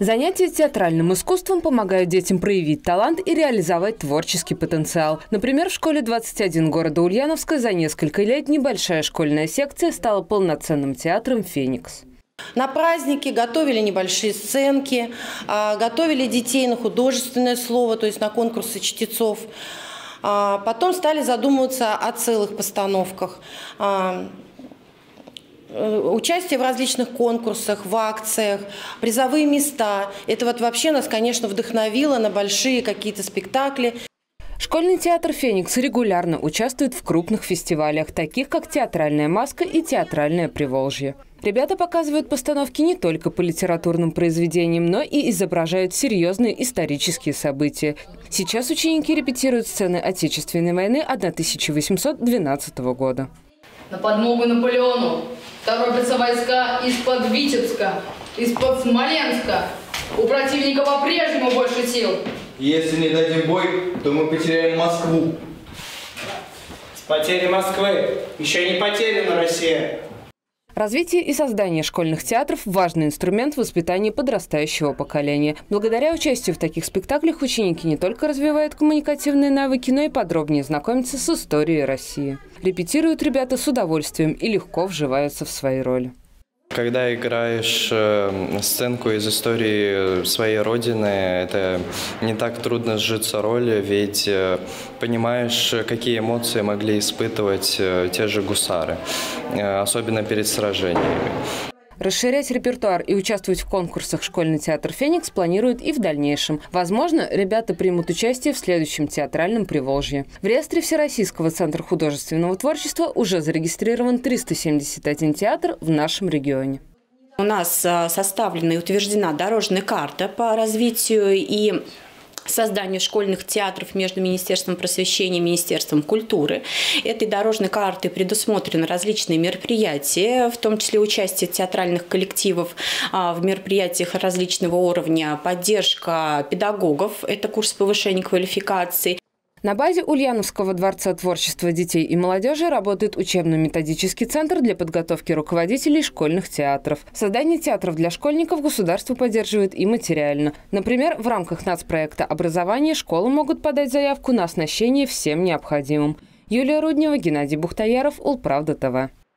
Занятия театральным искусством помогают детям проявить талант и реализовать творческий потенциал. Например, в школе 21 города Ульяновска за несколько лет небольшая школьная секция стала полноценным театром «Феникс». На праздники готовили небольшие сценки, готовили детей на художественное слово, то есть на конкурсы чтецов. Потом стали задумываться о целых постановках, участие в различных конкурсах, в акциях, призовые места. Это вот вообще нас, конечно, вдохновило на большие какие-то спектакли. Школьный театр «Феникс» регулярно участвует в крупных фестивалях, таких как «Театральная маска» и «Театральное приволжье». Ребята показывают постановки не только по литературным произведениям, но и изображают серьезные исторические события. Сейчас ученики репетируют сцены Отечественной войны 1812 года. На подмогу Наполеону торопятся войска из-под Витебска, из-под Смоленска. У противника по-прежнему больше сил. Если не дадим бой, то мы потеряем Москву. С потерей Москвы еще не потеряна Россия. Развитие и создание школьных театров – важный инструмент в воспитании подрастающего поколения. Благодаря участию в таких спектаклях ученики не только развивают коммуникативные навыки, но и подробнее знакомятся с историей России. Репетируют ребята с удовольствием и легко вживаются в свои роли. Когда играешь сценку из истории своей родины, это не так трудно сжиться роли, ведь понимаешь, какие эмоции могли испытывать те же гусары, особенно перед сражениями. Расширять репертуар и участвовать в конкурсах школьный театр «Феникс» планирует и в дальнейшем. Возможно, ребята примут участие в следующем театральном приволжье. В реестре Всероссийского центра художественного творчества уже зарегистрирован 371 театр в нашем регионе. У нас составлена и утверждена дорожная карта по развитию и созданию школьных театров между Министерством просвещения и Министерством культуры. Этой дорожной картой предусмотрены различные мероприятия, в том числе участие театральных коллективов в мероприятиях различного уровня, поддержка педагогов, это курс повышения квалификации. На базе Ульяновского дворца творчества детей и молодежи работает учебно-методический центр для подготовки руководителей школьных театров. Создание театров для школьников государство поддерживает и материально. Например, в рамках нацпроекта «Образование» школы могут подать заявку на оснащение всем необходимым. Юлия Руднева, Геннадий Бухтаяров, УлПравда ТВ.